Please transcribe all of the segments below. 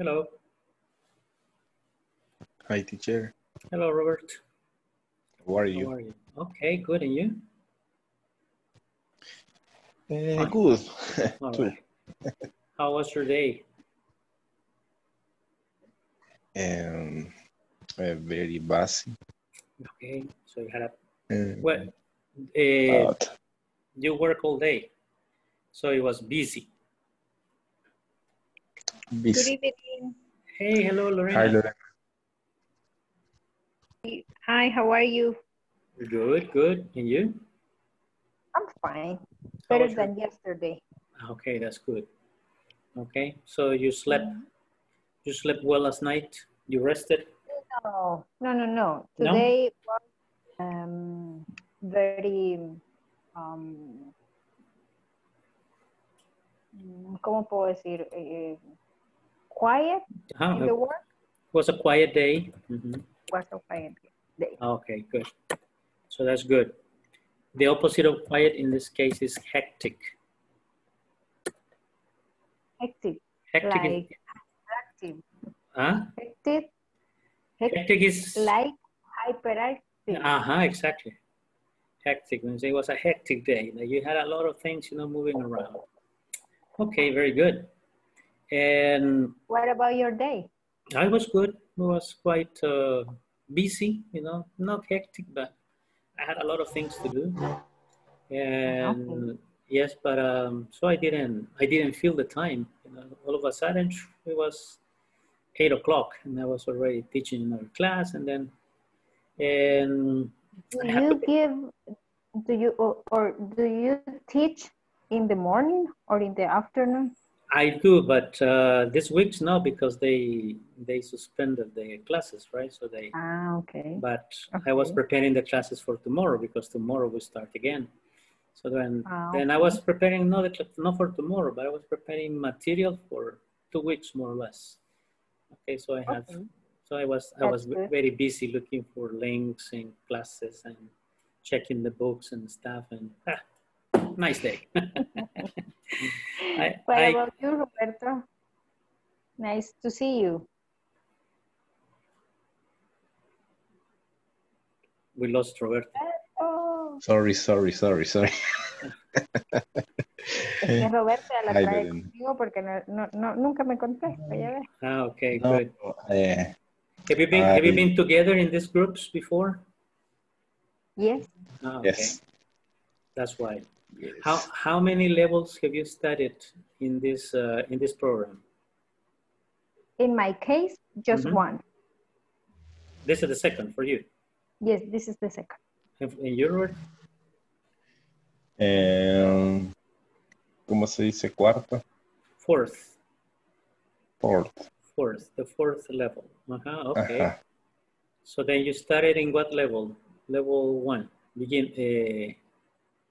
Hello. Hi, teacher. Hello, Robert. How are you? How are you? Okay, good. And you? Good. All right. How was your day? Very busy. Okay, so you had a you work all day, so it was busy. Good evening. Hey, hello, Lorena. Hi, Lorena. Hi, how are you? Good, good. And you? I'm fine. Better than yesterday. Okay, that's good. Okay, so you slept. You slept well last night. You rested. No, no, no, no. Today was very. ¿Cómo puedo decir? Quiet in the work. Was a quiet day. Was a quiet day. Okay, good. So that's good. The opposite of quiet in this case is hectic. Hectic. Hectic. Like active. Huh? Hectic. Hectic is like hyperactive. Exactly. Hectic. It was a hectic day. You had a lot of things, you know, moving around. Okay, very good. And what about your day? I was good. It was quite busy, you know, not hectic, but I had a lot of things to do. And yes, but so I didn't feel the time. You know, all of a sudden it was 8 o'clock, and I was already teaching another class, and then do you teach in the morning or in the afternoon? I do, but this week's no, because they suspended the classes, right? So they okay. But I was preparing the classes for tomorrow, because tomorrow we start again. So then I was preparing not for tomorrow, but I was preparing material for 2 weeks more or less. Okay, so I have so I was very busy looking for links and classes and checking the books and stuff, and nice day. What about you, Roberto? Nice to see you. We lost Roberto. Sorry. Roberto, la trae contigo porque nunca me contesta, ya ves. Okay, good. Have you been together in these groups before? Yes. Okay. Yes. That's why. Yes. How many levels have you studied in this program? In my case, just one. This is the second for you? Yes, this is the second. And your ¿cómo se dice cuarto? Fourth. Fourth. Fourth, the fourth level. Okay. So then you started in what level? Level one. Begin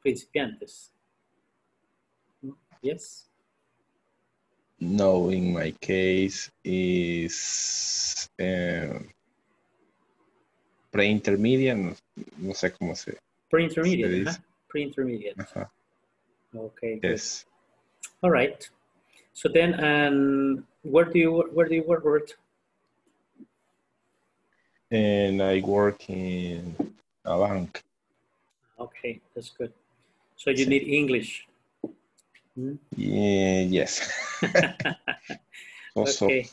principiantes. Yes? No, in my case is pre-intermediate, no sé cómo se pre-intermediate, pre-intermediate. Okay, yes. Good. All right. So then, where do you work, Robert? And I work in a bank. Okay, that's good. So you need English? Yes. Also. Okay.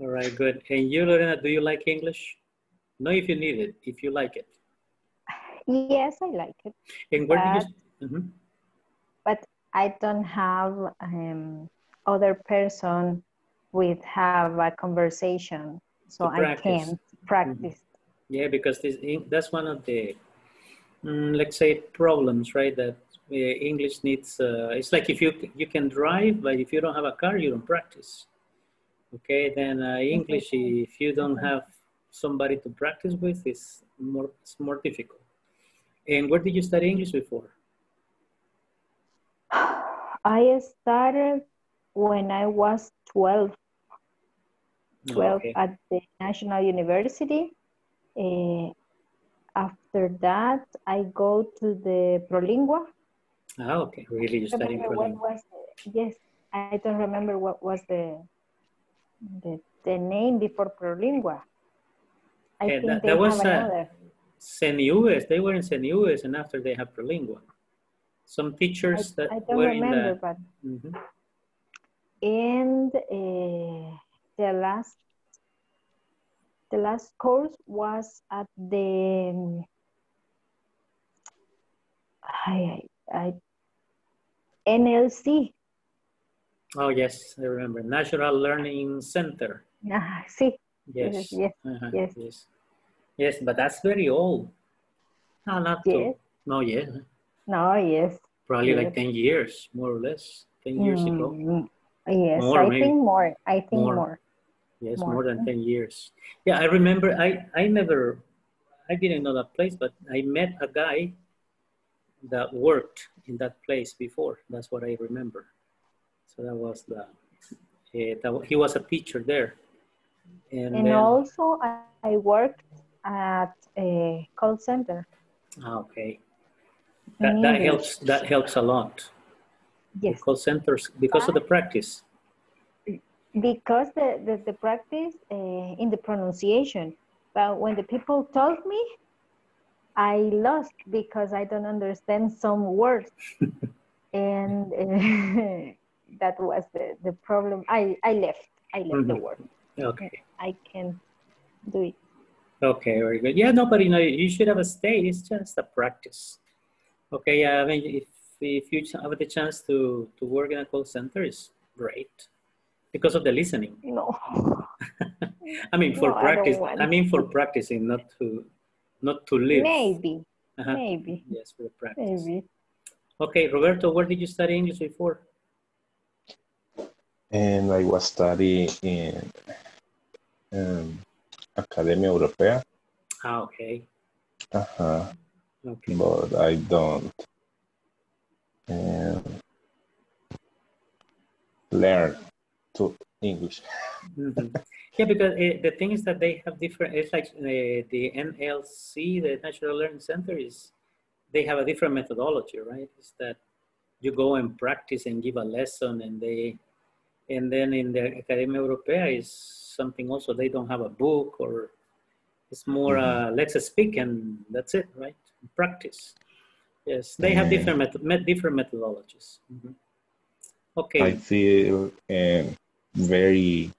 All right, good. And you, Lorena, do you like English? No, if you need it, if you like it. Yes, I like it. And where do you... But I don't have other person with have a conversation, so I can't practice. Yeah, because that's one of the, let's say, problems, right? That English needs, it's like if you can drive, but if you don't have a car, you don't practice. Okay, then English, if you don't have somebody to practice with, it's more difficult. And where did you study English before? I started when I was 12 at the National University. After that, I go to the Prolingua. Really? You studied Prolingua? Yes, I don't remember what was the The name before Prolingua. I think that was another. Semiúes. They were in Semiúes, and after they have Prolingua. Some teachers I don't remember, but. Mm-hmm. And the last course was at the. I NLC. Oh yes, I remember. Natural Learning Center. See. Yes. Yes. Uh-huh. Yes. Yes. Yes, but that's very old. No, not yes. Too. No, yes. No, yes. Probably yes. Like 10 years, more or less. 10 years ago. Yes, more, I think more. Yes, more than 10 years. Yeah, I remember, I didn't know that place, but I met a guy that worked in that place before. That's what I remember. So that was he was a teacher there. And then, also I worked at a call center. Okay. That helps a lot. Yes. The call centers, because of the practice. Because the practice in the pronunciation. But when the people told me, I lost because I don't understand some words. And that was the problem. I left mm-hmm. the word. Okay. I can do it. Okay, very good. Yeah, no, but you know, you should have stayed. It's just a practice. Okay, I mean, if you have the chance to work in a call center, it's great because of the listening. No. I mean, for practice. I mean, for practicing, not to live. Maybe. Uh-huh. Maybe. Yes, for practice. Maybe. Okay, Roberto, where did you study English before? And I was studying in Academia Europea. Ah, okay. Uh-huh. Okay. But I don't. Learn to English. Mm-hmm. Yeah, because the thing is that they have different, it's like the NLC, the Natural Learning Center, they have a different methodology, right? It's that you go and practice and give a lesson, and then in the Academia Europea is something also, they don't have a book, or it's more let's speak and that's it, right? Practice. Yes, they have different methodologies. Mm-hmm. Okay. I feel very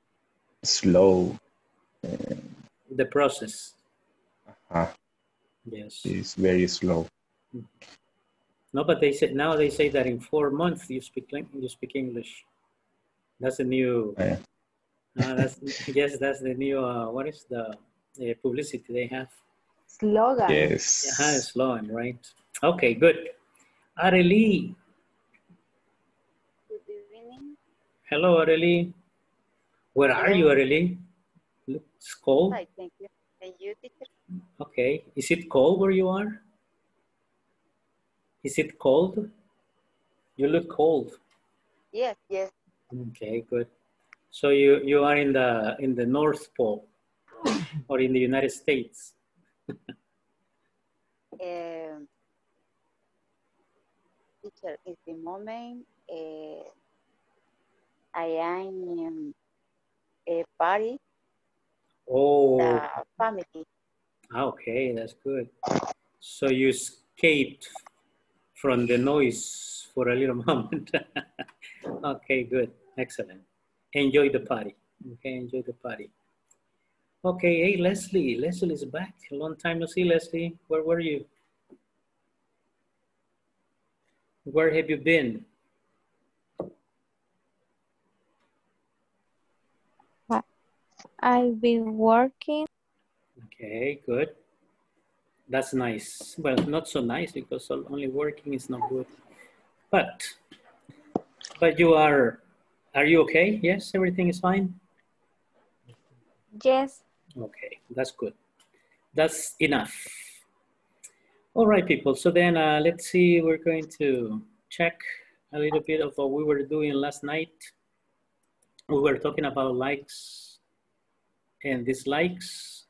slow. The process. Uh-huh. Yes. It's very slow. No, but they say that in 4 months you speak English. That's the new. Yeah. That's the new. What is the publicity they have? Slogan. Yes. Uh-huh, slogan, right? Okay, good. Arely. Good evening. Hello, Arely. Where are you, Arely? It's cold. Hi, thank you. And you, teacher? Okay. Is it cold where you are? Is it cold? You look cold. Yes, yes. Okay, good. So you are in the North Pole or in the United States? Teacher, at the moment I am in a party. Oh, family. Okay, that's good. So you escaped from the noise for a little moment. Okay, good, excellent. Enjoy the party. Okay, enjoy the party. Okay, hey, Leslie. Leslie is back. A long time no see, Leslie. Where were you? Where have you been? I've been working. Okay, good. That's nice. Well, not so nice because only working is not good. But you are you okay? Yes, everything is fine? Yes. Okay, that's good. That's enough. All right, people. So then let's see. We're going to check a little bit of what we were doing last night. We were talking about likes and dislikes,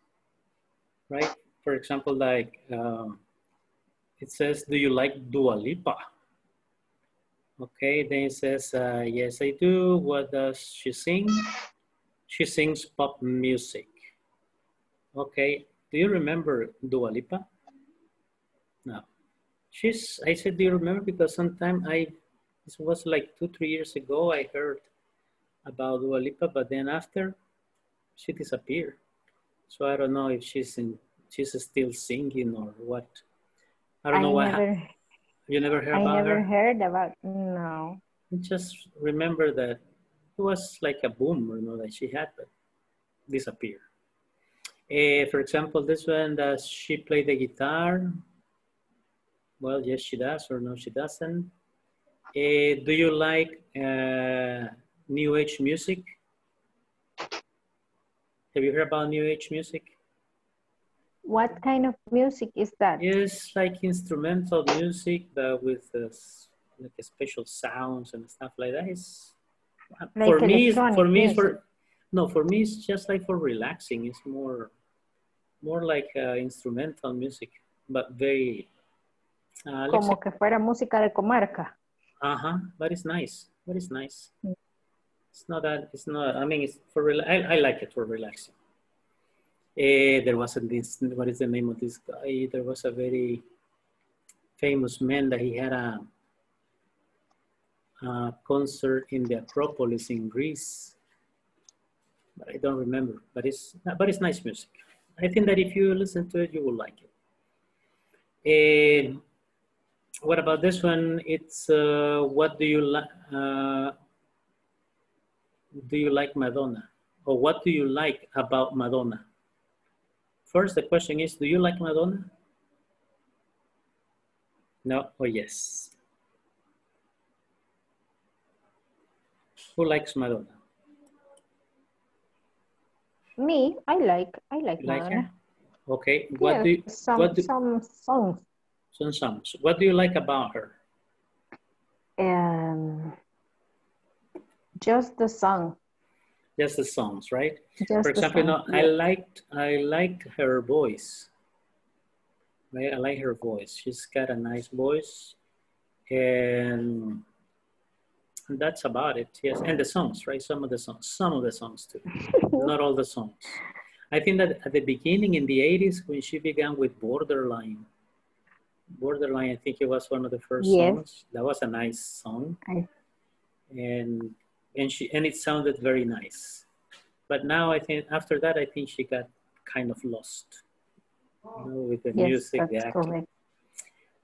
right? For example, like it says, do you like Dua Lipa? Okay, then it says, yes, I do. What does she sing? She sings pop music. Okay, do you remember Dua Lipa? No. I said, do you remember? Because sometime this was like 2-3 years ago, I heard about Dua Lipa, but then after, she disappeared. So I don't know if she's still singing or what. I don't know what happened. You never heard about her? I never heard about, no. Just remember that it was like a boom, you know, that she had, but disappeared. For example, this one, does she play the guitar? Well, yes, she does, or no, she doesn't. Do you like New Age music? Have you heard about New Age music? What kind of music is that? It's like instrumental music, but with like a special sounds and stuff like that. It's, like for me, it's just like for relaxing. It's more like instrumental music, but very... como que fuera música de comarca. Uh-huh, but it's nice. But it's nice. Mm. I mean, it's for. I like it for relaxing. There was what is the name of this guy? There was a very famous man that he had a concert in the Acropolis in Greece. But I don't remember. But it's nice music. I think that if you listen to it, you will like it. What about this one? It's what do you like? Do you like Madonna? Or what do you like about Madonna? First, the question is, do you like Madonna? No or yes? Who likes Madonna? Me, I like Madonna. Her? Okay, what yeah, do you, some songs. Some songs. What do you like about her? Just the song. Just the songs, right? Just for example, song, no, yeah. I liked her voice. Right? I like her voice. She's got a nice voice. And that's about it. Yes. And the songs, right? Some of the songs too. Not all the songs. I think that at the beginning in the 80s when she began with Borderline. Borderline, I think it was one of the first songs. That was a nice song. And it sounded very nice, but now I think after that I think she got kind of lost, you know, with the music. That's correct.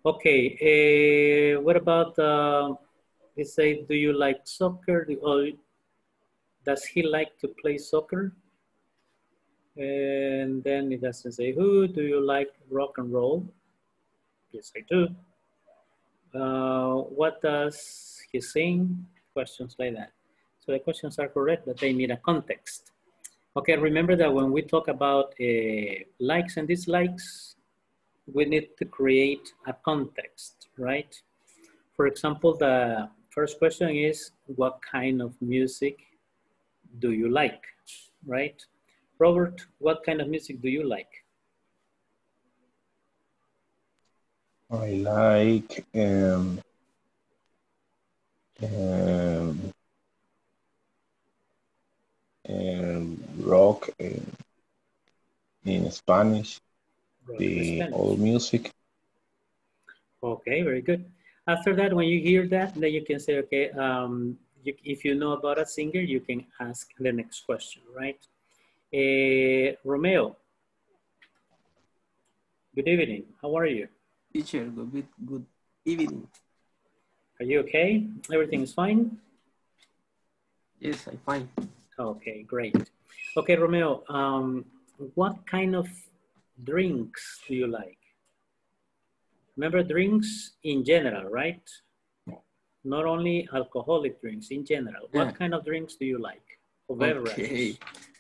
Okay, what about they say, do you like soccer? Or does he like to play soccer? And then it doesn't say who. Do you like rock and roll? Yes, I do. What does he sing? Questions like that. So the questions are correct, but they need a context. Okay, remember that when we talk about likes and dislikes, we need to create a context, right? For example, the first question is, what kind of music do you like, right? Robert, what kind of music do you like? I like... rock in Spanish, rock the old music. Okay, very good. After that, when you hear that, then you can say, okay, if you know about a singer, you can ask the next question, right? Romeo, good evening. How are you? Teacher, good evening. Are you okay? Everything is fine? Yes, I'm fine. Okay, great. Okay, Romeo, what kind of drinks do you like? Remember drinks in general, right? Not only alcoholic drinks, in general. Yeah. What kind of drinks do you like? Okay.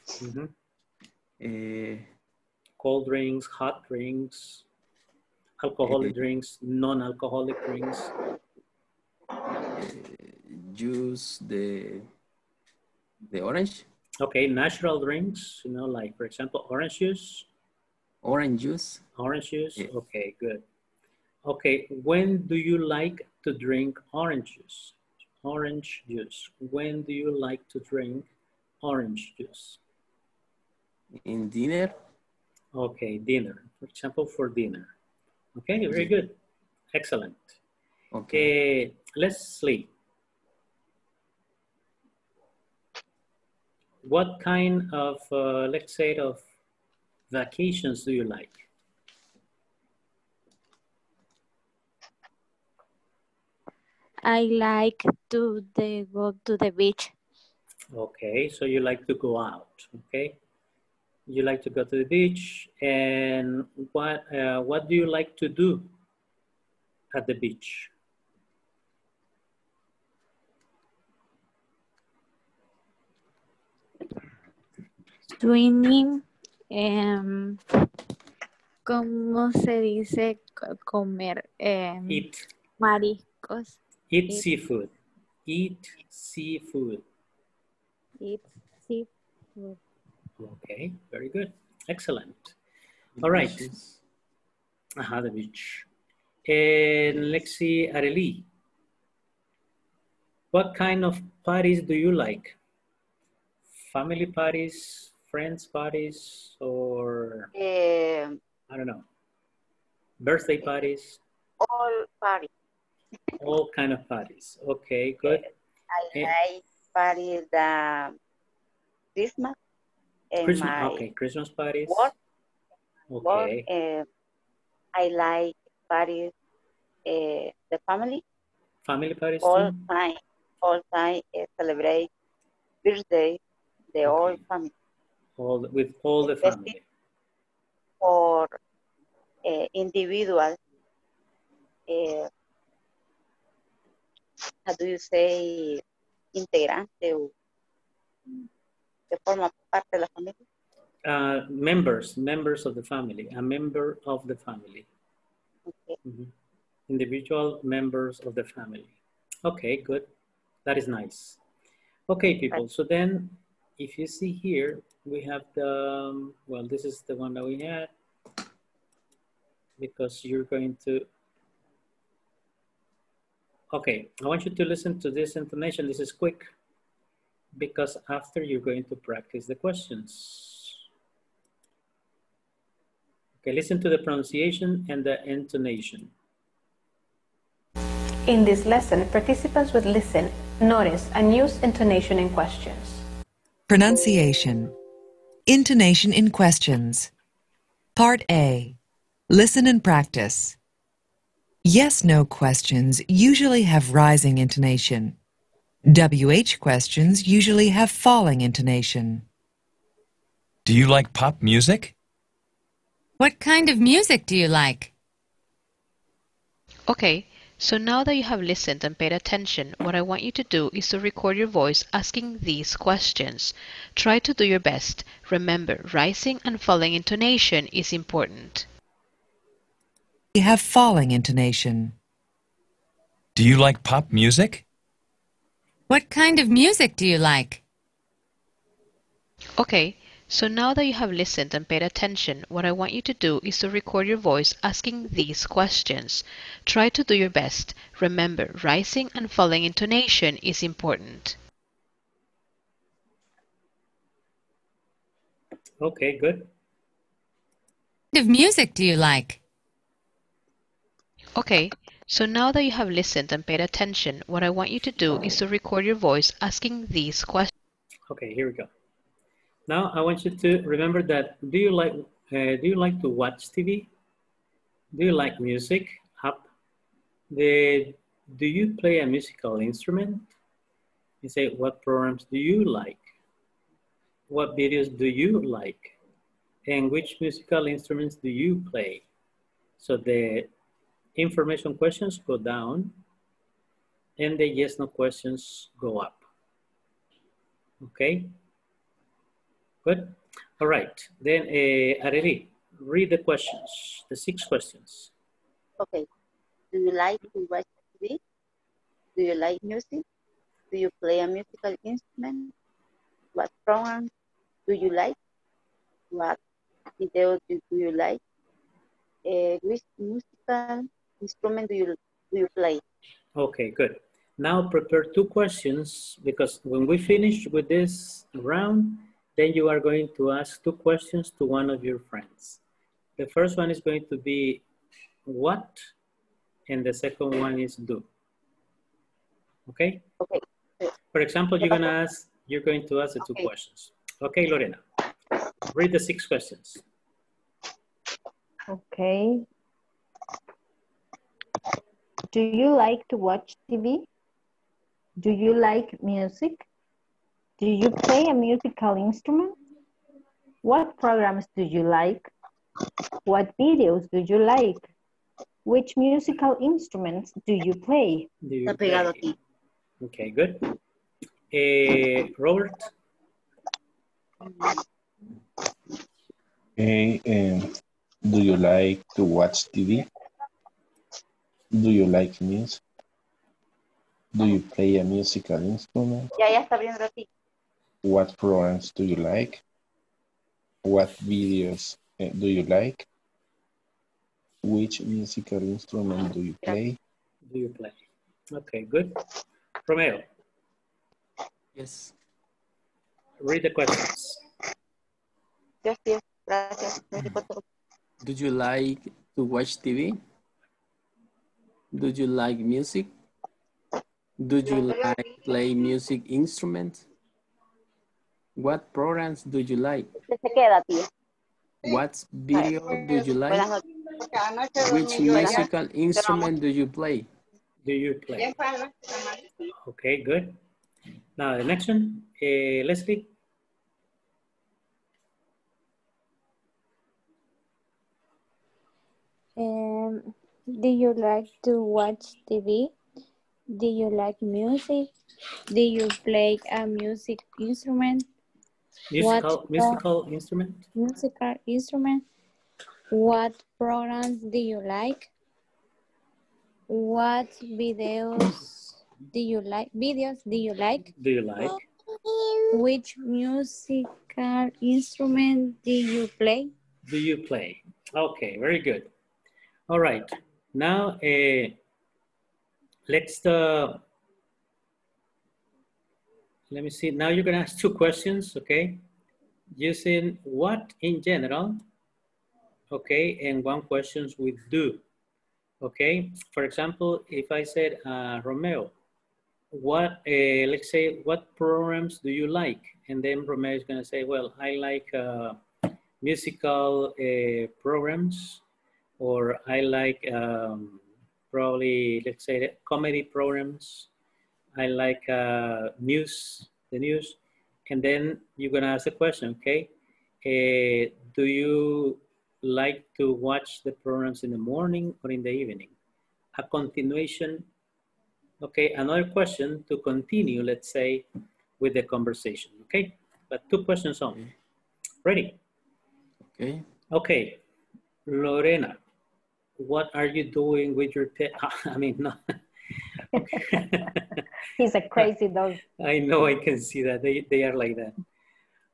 Mm-hmm. Cold drinks, hot drinks, alcoholic drinks, non-alcoholic drinks. Juice, the orange. Okay, natural drinks, you know, like for example, orange juice. Orange juice. Orange juice, yes. Okay, good. Okay, when do you like to drink orange juice? Orange juice, when do you like to drink orange juice? In dinner? Okay, dinner. For example, for dinner. Okay, very good. Excellent. Okay, let's sleep. What kind of, let's say, of vacations do you like? I like to go to the beach. Okay, so you like to go out, okay? You like to go to the beach, and what do you like to do at the beach? Swimming, ¿cómo se dice comer? Eat. Mariscos. Eat seafood. Eat seafood. Eat seafood. Okay, very good. Excellent. All right. Aha, the beach. And let's see, Arely. What kind of parties do you like? Family parties, friends parties, or I don't know, birthday parties? All parties. All kind of parties. Okay, good. I like parties the Christmas. Christmas, okay, Christmas parties. Work, okay. Work, I like parties, the family. Family parties. All time celebrate birthday, the okay. All family. All with all the family. Or individual. How do you say integrante o que forma parte de la familia? Members of the family, a member of the family. Okay. Mm-hmm. Individual members of the family. Okay, good. That is nice. Okay, people, so then if you see here, we have the, well, this is the one that we had because you're going to, okay, I want you to listen to this information. This is quick because after you're going to practice the questions. Okay, listen to the pronunciation and the intonation. In this lesson, participants would listen, notice, and use intonation in questions. Pronunciation. Intonation in questions. Part A. Listen and practice. Yes-no questions usually have rising intonation. WH questions usually have falling intonation. Do you like pop music? What kind of music do you like? Okay, so now that you have listened and paid attention, what I want you to do is to record your voice asking these questions. Try to do your best. Remember, rising and falling intonation is important. We have falling intonation. Do you like pop music? What kind of music do you like? Okay, so now that you have listened and paid attention, what I want you to do is to record your voice asking these questions. Try to do your best. Remember, rising and falling intonation is important. Okay, good. What kind of music do you like? Okay, so now that you have listened and paid attention, what I want you to do is to record your voice asking these questions. Okay, here we go. Now I want you to remember that do you like to watch TV? Do you like music? Do you play a musical instrument? You say, what programs do you like? What videos do you like? And which musical instruments do you play? So the information questions go down and the yes no questions go up. Okay, good. All right, then Arely, read the questions, the 6 questions. Okay, do you like to watch TV? Do you like music? Do you play a musical instrument? What program do you like? What video do you like? Which musical instrument do you play? Okay, good. Now prepare two questions, because when we finish with this round, then you are going to ask two questions to one of your friends. The first one is going to be what, and the second one is do. Okay? Okay. For example, you're going to ask the two questions. Okay, Lorena, read the 6 questions. Okay. Do you like to watch TV? Do you like music? Do you play a musical instrument? What programs do you like? What videos do you like? Which musical instruments do you play? Okay, good. Robert? Hey, do you like to watch TV? Do you like music? Do you play a musical instrument? What programs do you like? What videos do you like? Which musical instrument do you play? Okay, good. Romeo. Yes. Read the questions. Do you like to watch TV? Do you like music? Do you like play music instruments? What programs do you like? What video do you like? Which musical instrument do you play? Okay, good. Now the next one, Leslie. Do you like to watch TV? Do you like music? Do you play a music instrument? Musical instrument. What programs do you like? What videos do you like? Which musical instrument do you play? Okay, very good. All right. Now, let me see. Now you're going to ask two questions, okay? Using what in general, okay, and one question with do, okay? For example, if I said, Romeo, what, let's say, what programs do you like? And then Romeo is going to say, well, I like musical programs, or I like probably, let's say, comedy programs. I like the news. And then you're going to ask the question, okay? Do you like to watch the programs in the morning or in the evening? A continuation, okay, another question to continue, let's say, with the conversation, okay? But two questions only. Ready? Okay. Okay, Lorena, what are you doing with your pet? I mean, no. Okay. He's a crazy dog. I know, I can see that. They are like that.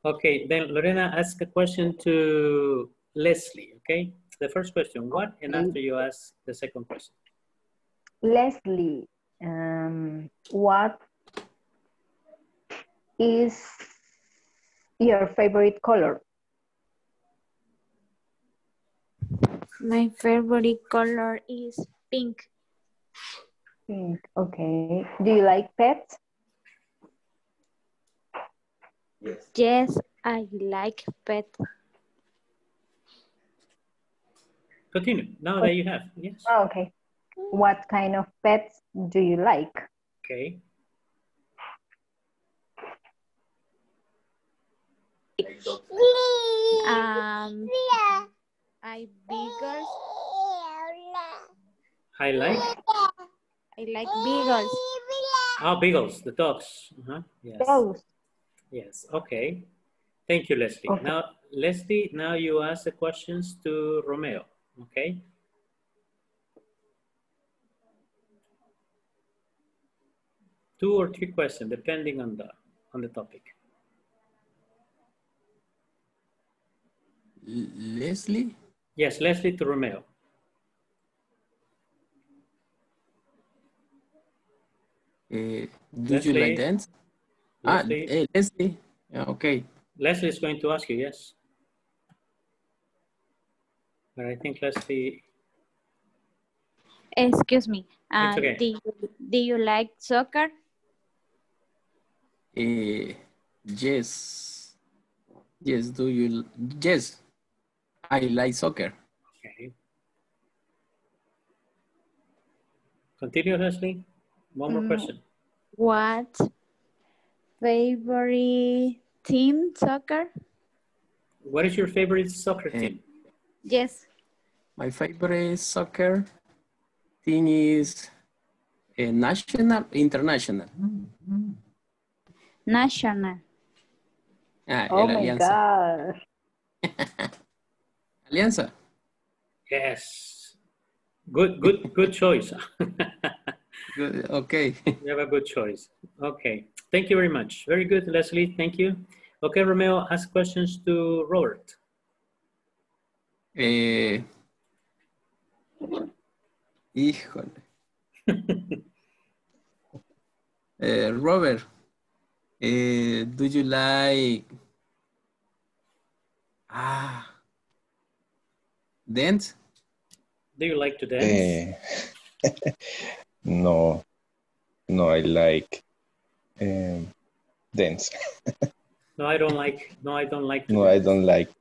Okay, then Lorena, ask a question to Leslie, okay? The first question, what? And after you ask the second question. Leslie, what is your favorite color? My favorite color is pink. Pink, okay. Do you like pets? Yes. Yes, I like pets. Continue, now that you have, yes. Oh, okay. What kind of pets do you like? Okay. I like beagles. Oh, beagles, the dogs. Yes. Dogs. Yes, okay. Thank you, Leslie. Okay. Now, Leslie, now you ask the questions to Romeo, okay? Two or three questions, depending on the topic. Leslie? Yes, Leslie to Romeo. Did you like dance? Leslie. Ah, Leslie. Yeah, okay. Leslie is going to ask you, yes. But I think Leslie. Excuse me. Okay. do you like soccer? Yes. Yes. Do you? Yes. I like soccer. Okay. Continue, Leslie. One more question. What favorite team soccer? What is your favorite soccer team? Yes. My favorite soccer team is national, international. Mm-hmm. National. Ah, oh my Alianza. God. Alianza. Yes. Good choice. Good. Okay. You have a good choice. Okay. Thank you very much. Very good, Leslie. Thank you. Okay, Romeo, ask questions to Robert. Híjole. Robert, do you like dance? Do you like to dance? No, I like dance. I don't like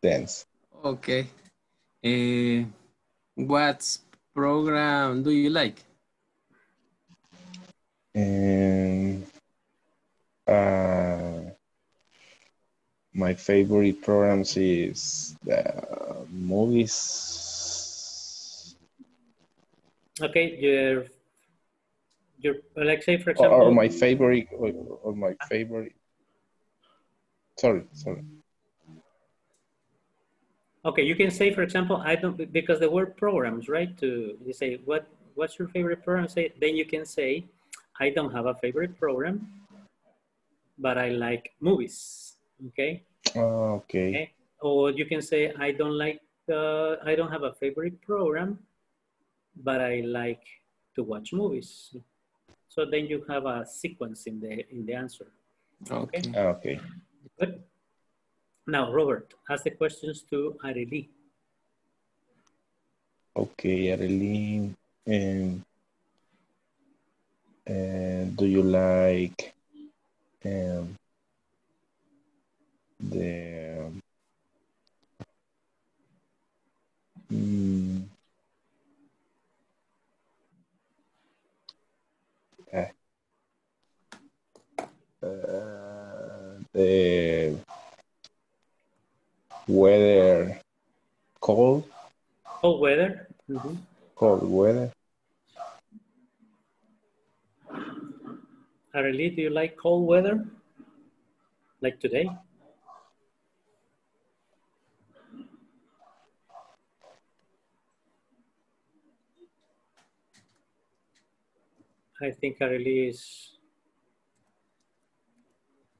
dance. Okay. What program do you like? My favorite programs is movies. Okay, your like say for example. Or my favorite, Sorry. Okay, you can say, for example, I don't, because the word programs, right? You say, what's your favorite program? Say, then you can say, I don't have a favorite program, but I like movies, okay? Okay. Or you can say, I don't have a favorite program, but I like to watch movies. So then you have a sequence in the answer. Okay. Okay. Good. Now, Robert, ask the questions to Arely. Okay, Arely, do you like the weather, cold weather, mm-hmm. Cold weather. Arely, do you like cold weather, like today? I think Arely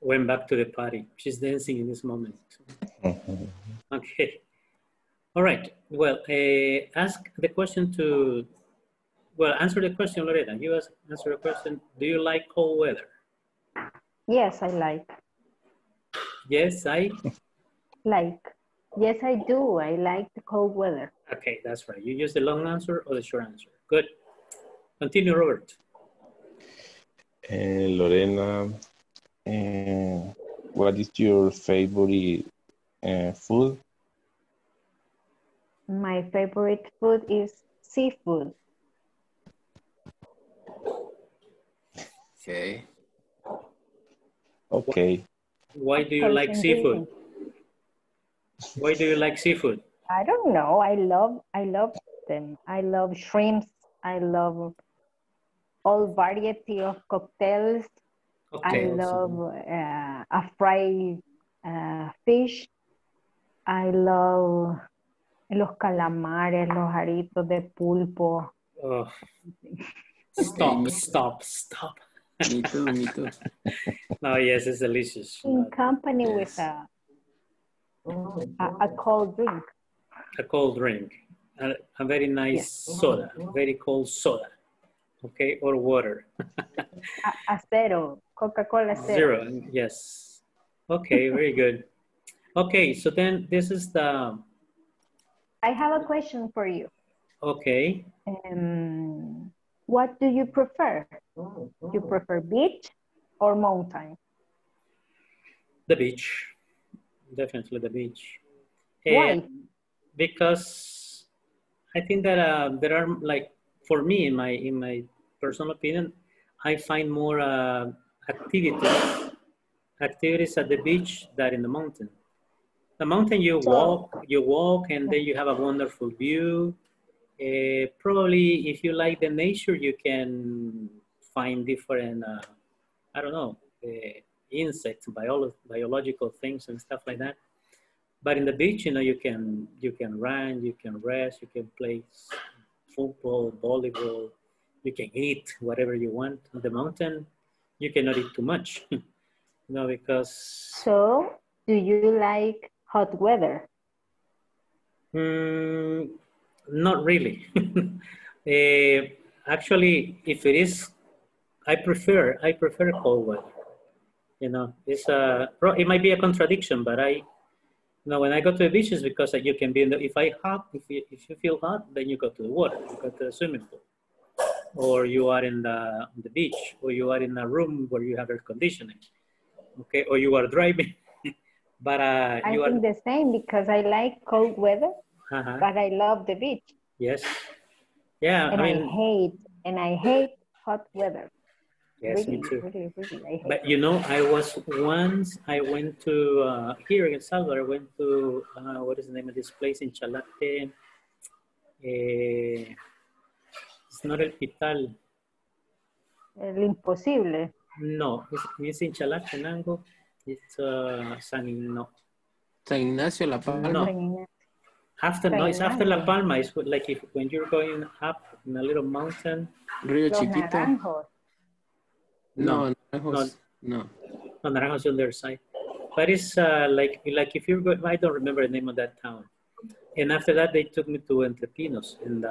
went back to the party. She's dancing in this moment. Okay. All right. Well, answer the question, Lorena. You answer the question. Do you like cold weather? Yes, I like. Yes, I like. Yes, I do. I like the cold weather. Okay, that's right. You use the long answer or the short answer. Good. Continue, Robert. Lorena, what is your favorite food? My favorite food is seafood. Okay. Okay. Why do you like seafood? Why do you like seafood? I don't know. I love them. I love shrimps. I love all variety of cocktails. Okay, I love a fried fish. I love los calamares, los aritos de pulpo. Oh. Stop. Me too. Oh, yes, it's delicious. In company with a cold drink. A cold drink. A very nice soda, very cold soda. okay, or water. Acero, Coca-Cola Zero. Zero, yes. Okay, very good. Okay, so then this is the... I have a question for you. Okay. What do you prefer? Oh, oh. You prefer beach or mountain? The beach, definitely the beach. Why? Because I think that there are, like, for me, in my personal opinion, I find more activities at the beach than in the mountain. The mountain you walk, and then you have a wonderful view. Probably, if you like the nature, you can find different, I don't know, insects, biological things and stuff like that. But in the beach, you know, you can run, you can rest, you can play football, volleyball, you can eat whatever you want. On the mountain, you cannot eat too much, you know, because... So, do you like hot weather? Not really. Actually, if it is, I prefer cold weather. You know, it might be a contradiction, but you know, when I go to the beach, it's because you can be in the, if you feel hot, then you go to the water, you go to the swimming pool, or you are in the beach, or you are in a room where you have air conditioning, okay, or you are driving. But I think the same, because I like cold weather, but I love the beach. Yes. Yeah. And I hate hot weather. Yes, really, me too. Really, really, but you know, I went to, here in El Salvador, I went to, what is the name of this place in Chalate? It's not El Pital. El Imposible. No, it's in Chalatenango. It's San Ignacio, La Palma. No. It's after La Palma. It's like when you're going up in a little mountain. Rio Chiquito. Naranjos. No, Naranjos. No, Naranjos on their side. But it's like if you're going, I don't remember the name of that town. And after that, they took me to Entrepinos, and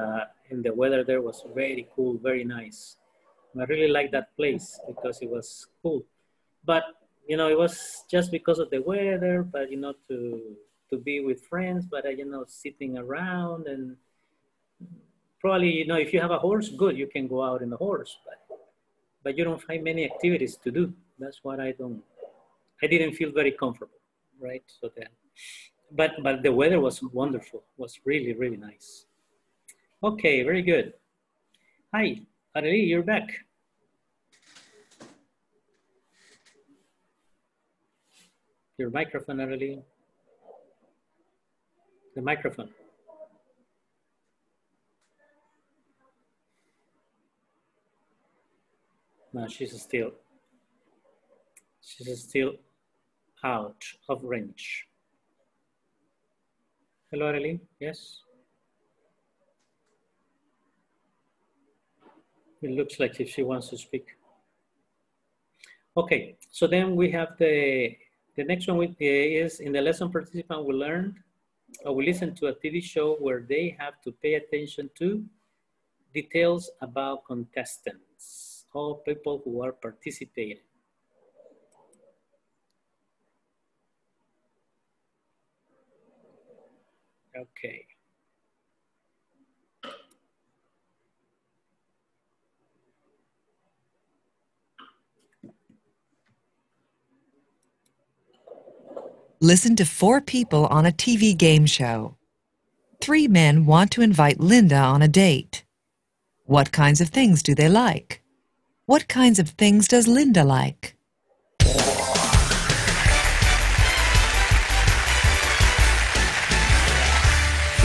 the weather there was very cool, very nice. And I really liked that place because it was cool. But you know, it was just because of the weather, but, you know, to be with friends, but, you know, sitting around, and probably, you know, if you have a horse, good, you can go out in the horse, but you don't find many activities to do. That's what I didn't feel very comfortable, right? So then, but the weather was wonderful, was really, really nice. Okay, very good. Hi, Arely, you're back. Your microphone, Arely. The microphone. No, she's still out of range. Hello, Arely. Yes. It looks like if she wants to speak. Okay, so then we have the next one is, in the lesson, participant will learn or will listen to a TV show where they have to pay attention to details about contestants or people who are participating. Okay. Listen to 4 people on a TV game show. 3 men want to invite Linda on a date. What kinds of things do they like? What kinds of things does Linda like?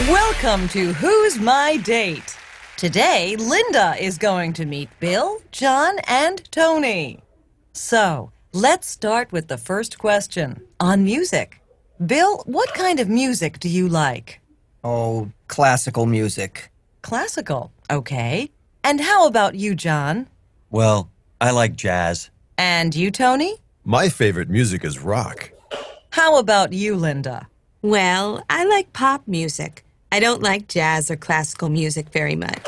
Welcome to Who's My Date? Today, Linda is going to meet Bill, John, and Tony. So, let's start with the first question, on music. Bill, what kind of music do you like? Oh, classical music. Classical, okay. And how about you, John? Well, I like jazz. And you, Tony? My favorite music is rock. How about you, Linda? Well, I like pop music. I don't like jazz or classical music very much.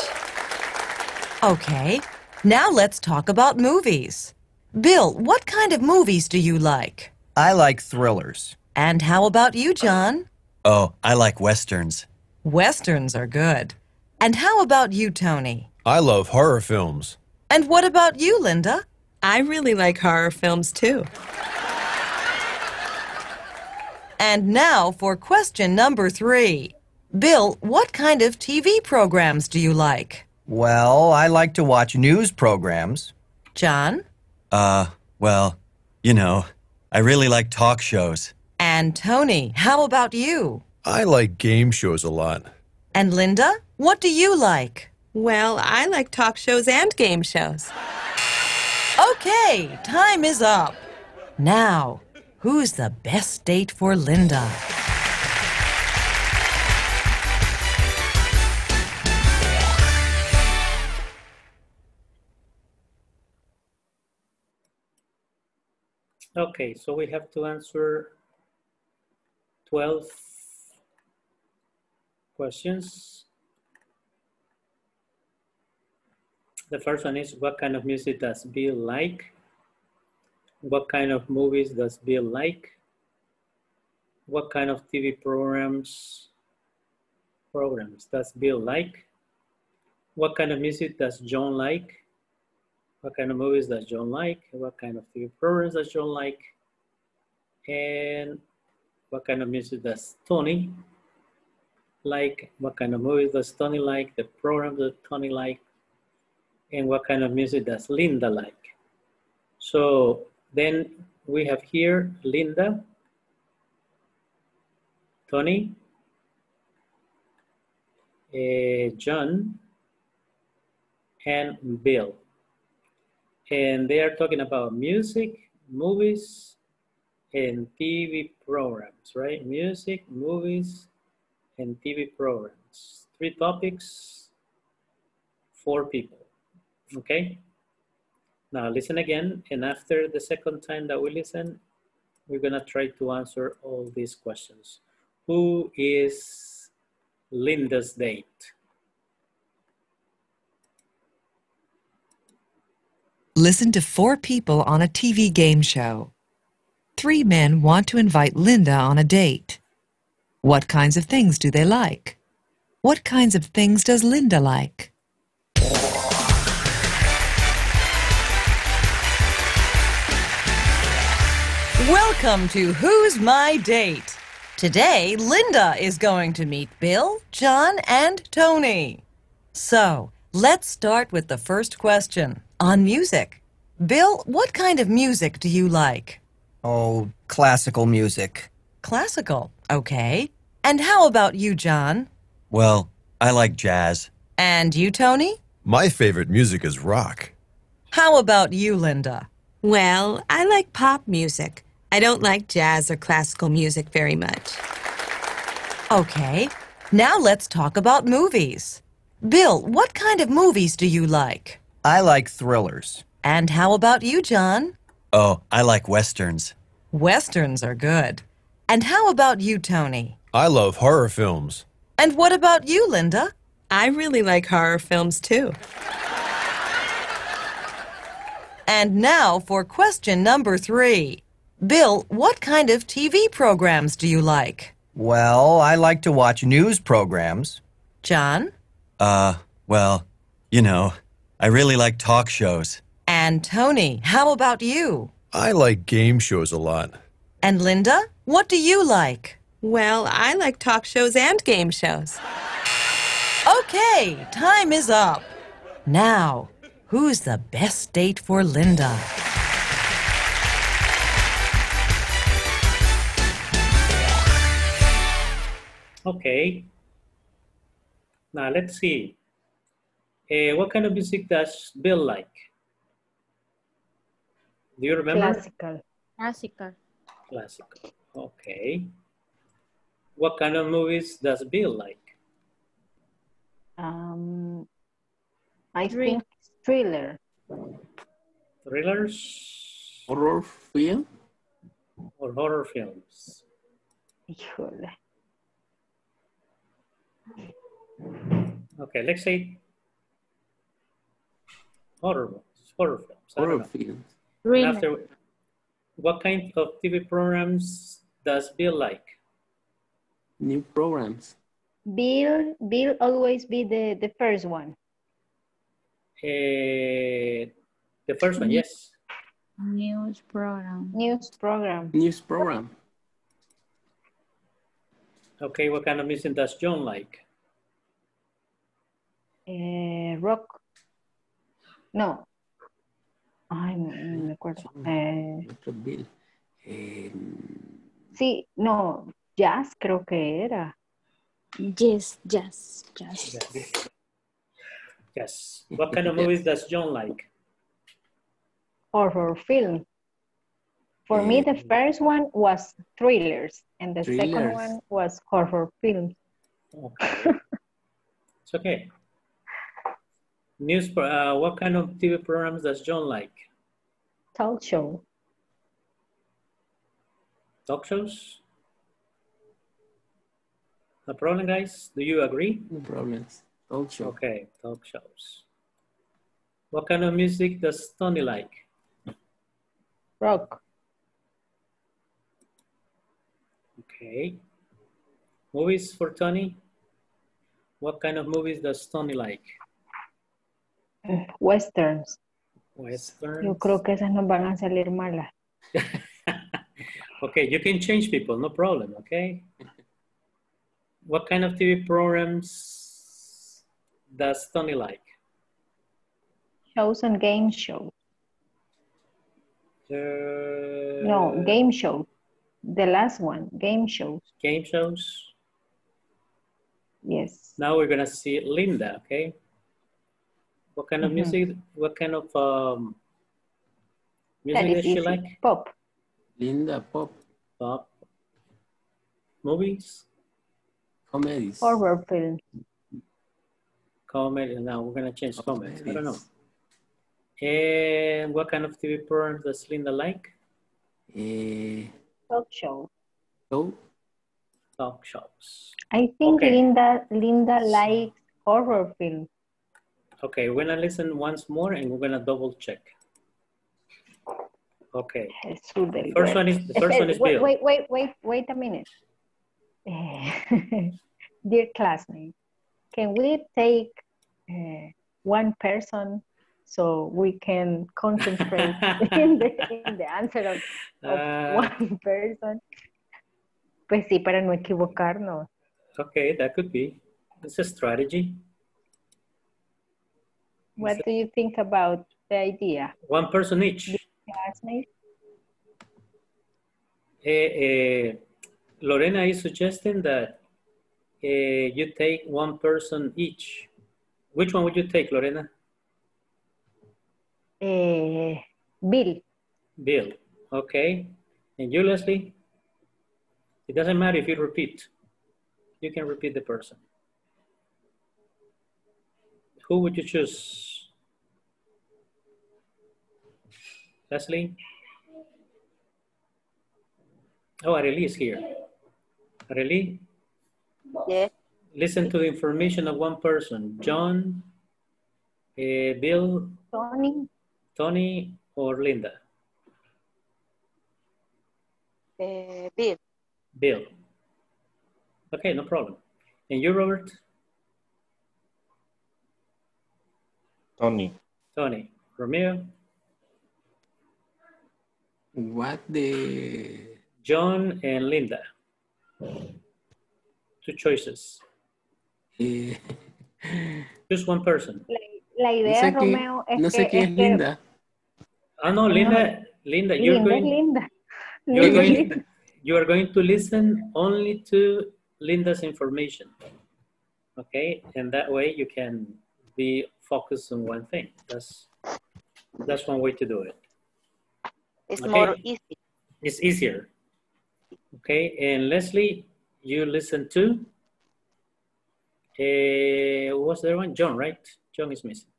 Okay. Now let's talk about movies. Bill, what kind of movies do you like? I like thrillers. And how about you, John? Oh, I like westerns. Westerns are good. And how about you, Tony? I love horror films. And what about you, Linda? I really like horror films, too. And now for question number 3. Bill, what kind of TV programs do you like? Well, I like to watch news programs. John? Well, you know, I really like talk shows. And Tony, how about you? I like game shows a lot. And Linda, what do you like? Well, I like talk shows and game shows. Okay, time is up. Now, who's the best date for Linda? Okay, so we have to answer 12 questions. The first one is, what kind of music does Bill like? What kind of movies does Bill like? What kind of TV programs does Bill like? What kind of music does John like? What kind of movies does John like? What kind of TV programs does John like? And what kind of music does Tony like? What kind of movies does Tony like? The programs that Tony like? And what kind of music does Linda like? So then we have here Linda, Tony, John, and Bill. And they are talking about music, movies, and TV programs, right? Music, movies, and TV programs. 3 topics, 4 people, okay? Now listen again, and after the second time that we listen, we're gonna try to answer all these questions. Who is Linda's date? Listen to 4 people on a TV game show. 3 men want to invite Linda on a date. What kinds of things do they like? What kinds of things does Linda like? Welcome to Who's My Date? Today, Linda is going to meet Bill, John, and Tony. So, let's start with the first question. On music. Bill, what kind of music do you like? Oh, classical music. Classical, okay. And how about you, John? Well, I like jazz. And you, Tony? My favorite music is rock. How about you, Linda? Well, I like pop music. I don't like jazz or classical music very much. Okay, now let's talk about movies. Bill, what kind of movies do you like? I like thrillers. And how about you, John? Oh, I like westerns. Westerns are good. And how about you, Tony? I love horror films. And what about you, Linda? I really like horror films, too. And now for question number 3. Bill, what kind of TV programs do you like? Well, I like to watch news programs. John? Well, you know, I really like talk shows. And Tony, how about you? I like game shows a lot. And Linda, what do you like? Well, I like talk shows and game shows. Okay, time is up. Now, who's the best date for Linda? Okay. Now, let's see. What kind of music does Bill like? Do you remember? Classical. Classical. Classical. Okay. What kind of movies does Bill like? I think thriller. Thrillers? Horror film? Or horror films? Okay, let's say horrible. Horror films. Horror films. Really? After, what kind of TV programs does Bill like? New programs. Bill always be the first one. The first one, yes. News program. News program. News program. Okay, what kind of music does John like? Rock. No. Ay, no me acuerdo. Sí, no, jazz creo que era. Yes, jazz, jazz. Yes. What kind of movies does John like? Horror film. For me, the first one was thrillers, and the second one was horror films. Okay. It's okay. What kind of TV programs does John like? Talk show. Talk shows? No problem, guys. Do you agree? No problems. Talk show. Okay, talk shows. What kind of music does Tony like? Rock. Okay. Movies for Tony? What kind of movies does Tony like? Westerns. Westerns. Yo creo que esas nos van a salir malas. Okay, you can change people, no problem, okay? What kind of TV programs does Tony like? Shows and game show. No, game show. The last one, game shows. Game shows? Yes. Now we're gonna see Linda, okay? What kind of music? What kind of music does she like? Pop. Linda, pop. Pop. Movies. Comedies. Horror film. Comedy. Now we're gonna change comedy. I don't know. And what kind of TV program does Linda like? Talk show. Oh. Talk shows. I think Linda likes horror film. Okay, we're gonna listen once more and we're gonna double check. Okay. The first one is Bill. Wait a minute. Dear classmate, can we take one person so we can concentrate in the answer of one person? Pues sí, para no equivocarnos. Okay, that could be. It's a strategy. What do you think about the idea? One person each. Lorena is suggesting that you take one person each. Which one would you take, Lorena? Bill. Bill, okay. And you, Leslie? It doesn't matter if you repeat. You can repeat the person. Who would you choose? Leslie? Oh, Arely is here. Arely? Yeah. Listen to the information of one person. John, Bill, Tony, or Linda? Bill. Bill. Okay, no problem. And you, Robert? Tony. Romeo? What the... John and Linda. Two choices. Just one person. La idea, no sé Romeo, es no sé que... Es Linda. Que... Ah, no, Linda. Linda, you're Linda, going... Linda. You're going... You are going to listen only to Linda's information. Okay? And that way you can be... focus on one thing. That's one way to do it. It's okay. More easy. It's easier. Okay, and Leslie, you listen to what's the other one? John, right? John is missing.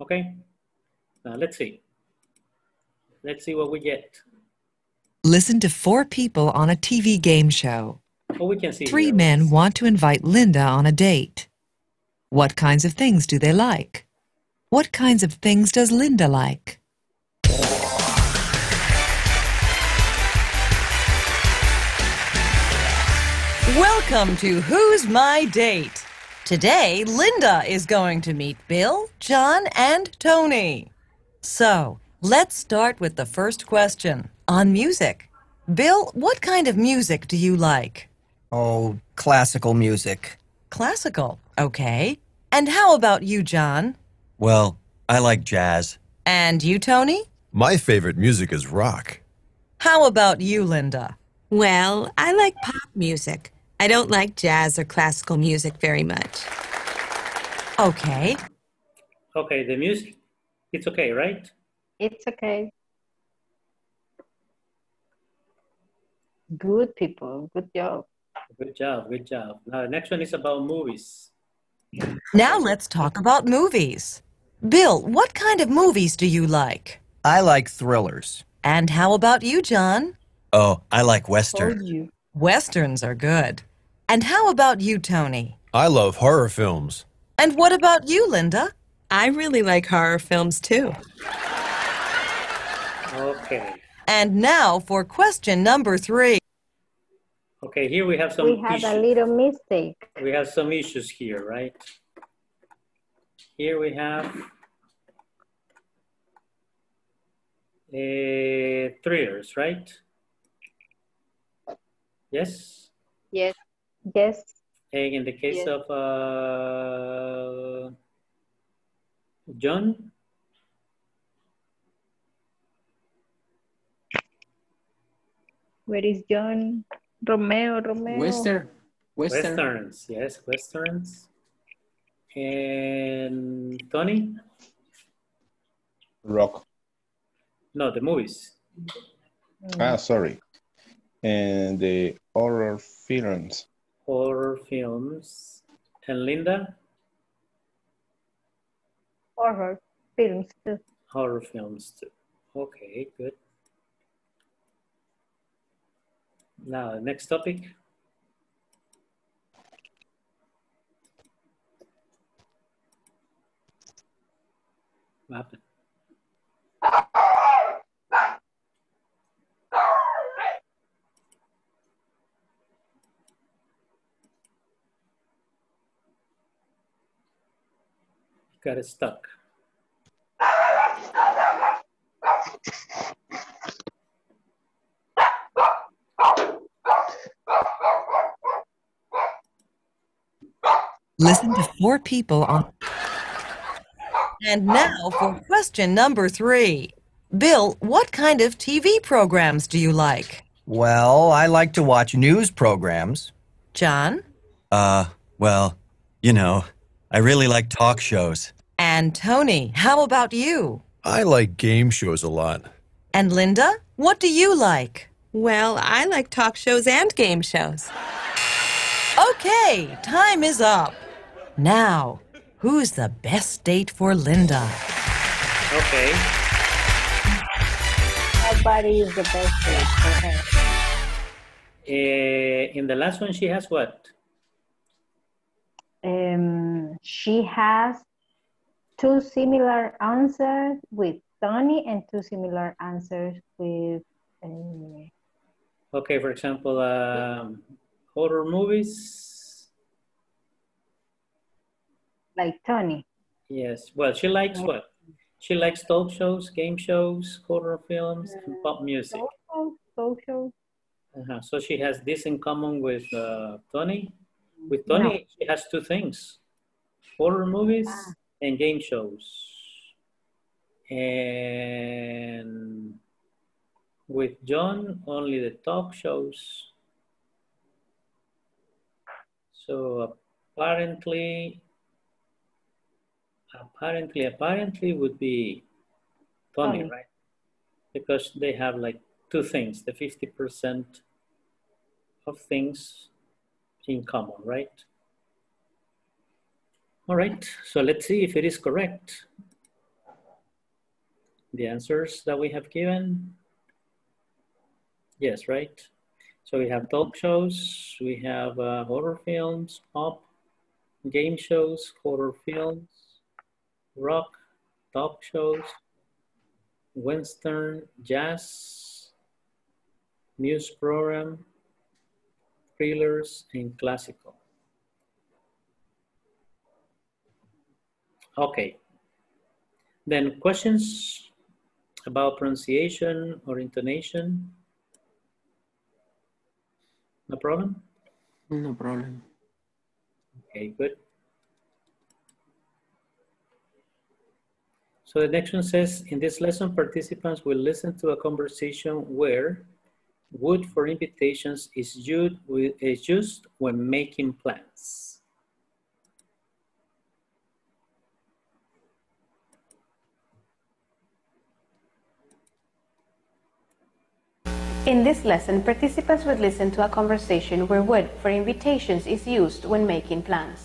Okay, now let's see. Let's see what we get. Listen to four people on a TV game show. Oh, we can see three men want to invite Linda on a date. What kinds of things do they like? What kinds of things does Linda like? Welcome to Who's My Date? Today, Linda is going to meet Bill, John, and Tony. So, let's start with the first question on music. Bill, what kind of music do you like? Oh, classical music. Classical, okay. And how about you, John? Well, I like jazz. And you, Tony? My favorite music is rock. How about you, Linda? Well, I like pop music. I don't like jazz or classical music very much. Okay. Okay, the music, it's okay, right? It's okay. Good people, good job. Good job, good job. Now, the next one is about movies. Now let's talk about movies. Bill, what kind of movies do you like? I like thrillers. And how about you, John? Oh, I like westerns. Westerns are good. And how about you, Tony? I love horror films. And what about you, Linda? I really like horror films, too. Okay. And now for question number 3. Okay, here we have some issues. We had a little mistake. We have some issues here, right? Here we have thrillers, right? Yes? Yes. Yes. And in the case of John? Where is John? Romeo. Westerns, yes, westerns. And Tony? Rock. No, the movies. Ah, sorry. And the horror films. Horror films. And Linda? Horror films too. Horror films too. Okay, good. Now, next topic. What happened? Got it stuck. Listen to 4 people on. And now for question number 3. Bill, what kind of TV programs do you like? Well, I like to watch news programs. John? Well, you know, I really like talk shows. And Tony, how about you? I like game shows a lot. And Linda, what do you like? Well, I like talk shows and game shows. Okay, time is up. Now, who's the best date for Linda? Okay. Nobody is the best date for her. In the last one, she has what? She has 2 similar answers with Tony and 2 similar answers with... Okay, for example, horror movies... Like Tony. Yes. Well, she likes what? She likes talk shows, game shows, horror films, and pop music. Talk shows. So she has this in common with Tony. With Tony, she has 2 things. Horror movies and game shows. And with John, only the talk shows. So apparently would be Tony, right? Because they have like 2 things, the 50% of things in common, right? All right, so let's see if it is correct. The answers that we have given. Yes, right? So we have talk shows, we have horror films, pop, game shows, horror films, rock, talk shows, Western jazz, news program, thrillers, and classical. Okay, then questions about pronunciation or intonation? No problem? No problem. Okay, good. So the next one says, in this lesson, participants will listen to a conversation where wood for invitations is used when making plans. In this lesson, participants will listen to a conversation where wood for invitations is used when making plans.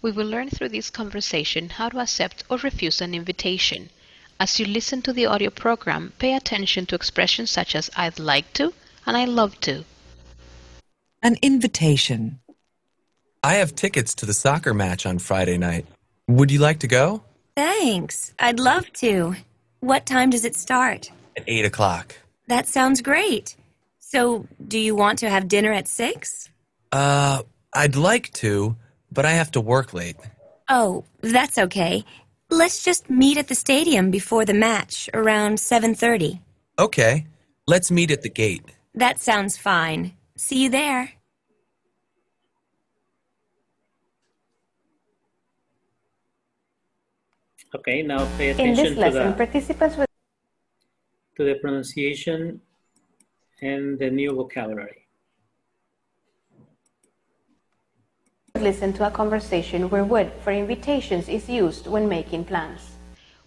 We will learn through this conversation how to accept or refuse an invitation. As you listen to the audio program, pay attention to expressions such as I'd like to and I love to. An invitation. I have tickets to the soccer match on Friday night. Would you like to go? Thanks. I'd love to. What time does it start? At 8 o'clock. That sounds great. So, do you want to have dinner at 6? I'd like to, but I have to work late. Oh, that's okay. Let's just meet at the stadium before the match, around 7:30. Okay. Let's meet at the gate. That sounds fine. See you there. Okay, now pay attention to the pronunciation and the new vocabulary. Listen to a conversation where wood for invitations is used when making plans.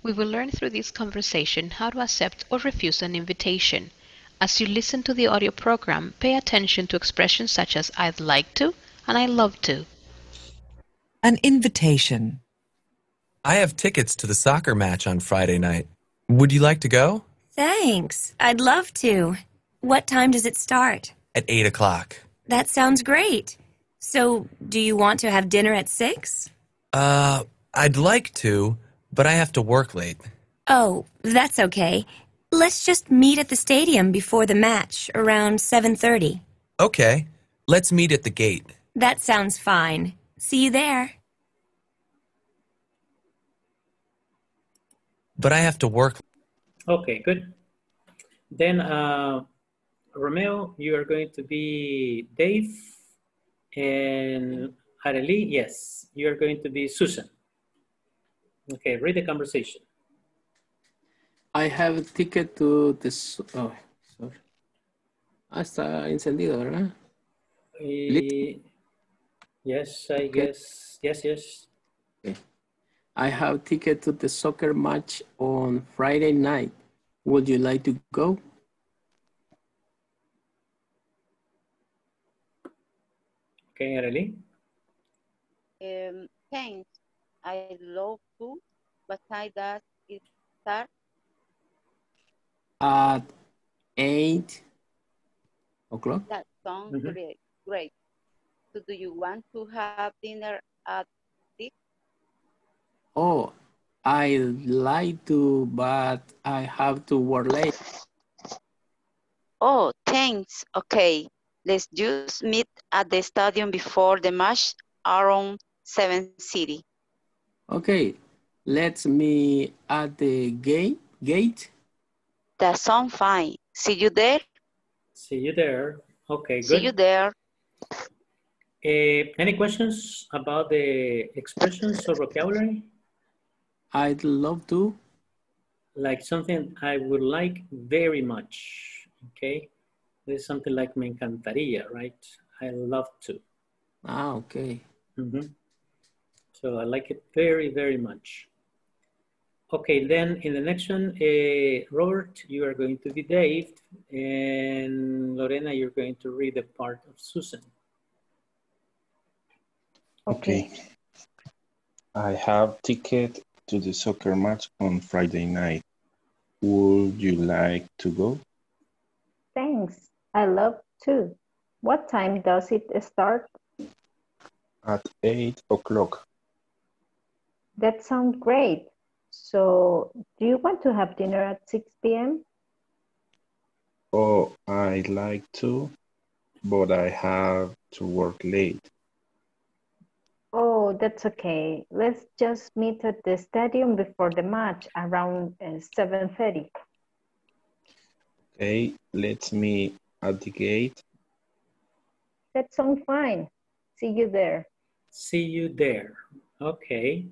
We will learn through this conversation how to accept or refuse an invitation. As you listen to the audio program, pay attention to expressions such as I'd like to and I love to. An invitation. I have tickets to the soccer match on Friday night. Would you like to go? Thanks. I'd love to. What time does it start? At 8 o'clock. That sounds great. So, do you want to have dinner at 6? I'd like to, but I have to work late. Oh, that's okay. Let's just meet at the stadium before the match, around 7:30. Okay. Let's meet at the gate. That sounds fine. See you there. But I have to work. Okay, good. Then, Romeo, you are going to be Dave. And Arely, yes, you're going to be Susan. Okay, read the conversation. I have a ticket to this. Oh, sorry. Ah, está encendido, ¿verdad? Yes, I guess. Yes, yes. Okay. I have a ticket to the soccer match on Friday night. Would you like to go? Okay, Arely. Thanks. I love to, but I does it start? At 8 o'clock. That sounds great. So do you want to have dinner at 6? Oh, I like to, but I have to work late. Oh, thanks. Okay. Let's just meet at the stadium before the match around 7:30. Okay, let's meet at the gate. That sounds fine. See you there. See you there. Okay, good. See you there. Any questions about the expressions or vocabulary? I'd love to. Like something I would like very much. Okay. There's something like me encantaría, right? I love to. Ah, okay. So I like it very, very much. Okay, then in the next one, Robert, you are going to be Dave, and Lorena, you're going to read the part of Susan. Okay. I have ticket to the soccer match on Friday night. Would you like to go? Thanks. I love to. What time does it start? At 8 o'clock. That sounds great. So do you want to have dinner at 6 p.m.? Oh, I'd like to, but I have to work late. Oh, that's okay. Let's just meet at the stadium before the match around 7:30. Okay, let's meet at the gate. That sounds fine. See you there. See you there. Okay.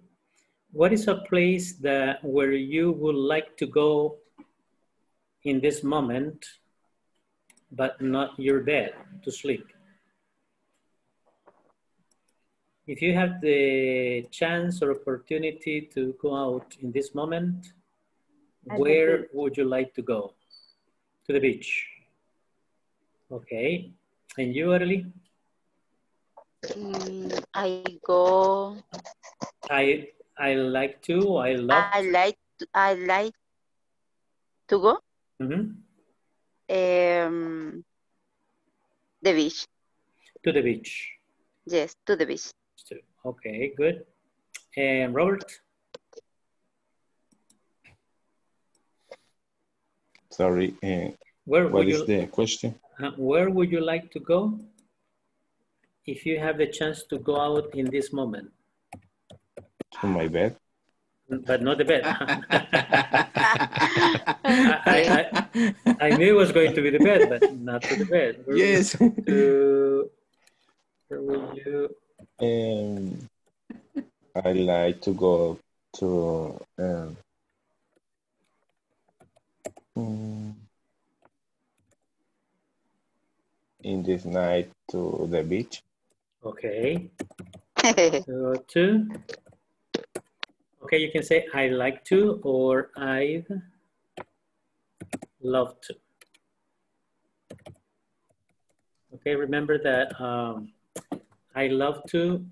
What is a place that where you would like to go in this moment, but not your bed to sleep? If you have the chance or opportunity to go out in this moment, where would you like to go? To the beach. Okay. And you, Arely? I like to go. Mm-hmm. The beach. To the beach. Yes, to the beach. Okay, good. And Robert? Sorry, what is the question? Where would you like to go if you have the chance to go out in this moment? To my bed. But not the bed. I knew it was going to be the bed, but not to the bed. Where yes. Where would you... I like to go to in this night to the beach. Okay. Go to. Okay, you can say I like to or I'd love to. Okay, remember that I love to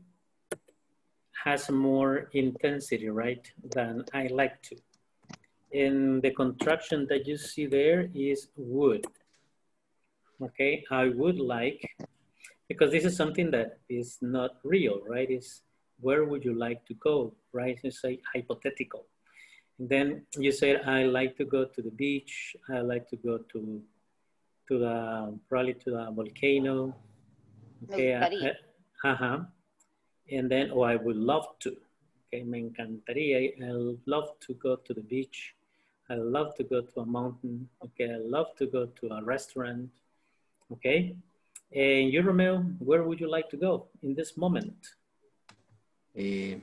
has more intensity, right, than I like to. And the contraction that you see there is would. Okay, I would like, because this is something that is not real, right? It's where would you like to go, right? It's like hypothetical. And then you said, I like to go to the beach. I like to go to the, probably to the volcano. Okay. Uh-huh. And then, oh, I would love to. Okay, me encantaría. I love to go to the beach. I love to go to a mountain. Okay, I love to go to a restaurant. Okay. And you, Romeo, where would you like to go in this moment? I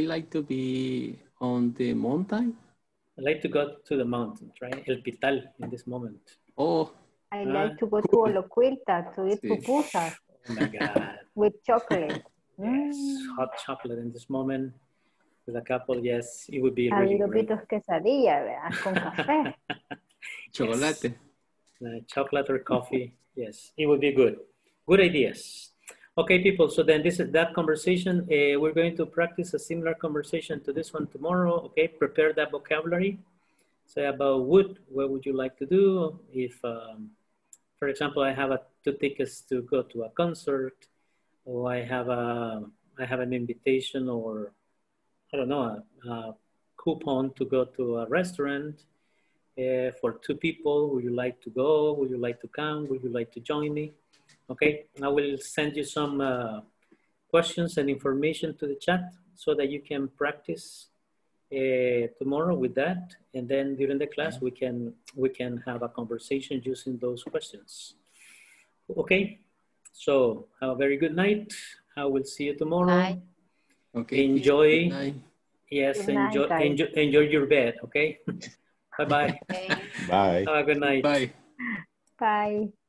like to be on the mountain. I like to go to the mountain, right? El Pital in this moment. Oh. I like to go to Olocuilta to eat pupusas. Oh my God. With chocolate. Yes, hot chocolate in this moment. With a couple, yes, it would be really great. A little bit of quesadilla, con café. Chocolate. Yes. Chocolate or coffee, yes, it would be good. Good ideas. Okay, people, so then this is that conversation. We're going to practice a similar conversation to this one tomorrow, okay? Prepare that vocabulary. Say about would, what would you like to do? If, for example, I have two tickets to go to a concert, or I have an invitation, or I don't know, a coupon to go to a restaurant for two people. Would you like to go? Would you like to come? Would you like to join me? Okay, I will send you some questions and information to the chat so that you can practice tomorrow with that, and then during the class we can have a conversation using those questions. Okay. So have a very good night. I will see you tomorrow. Bye. Okay. Enjoy. Good night. Yes, good night, enjoy your bed. Okay. Bye bye. Okay. Bye. Have a good night. Bye. Bye.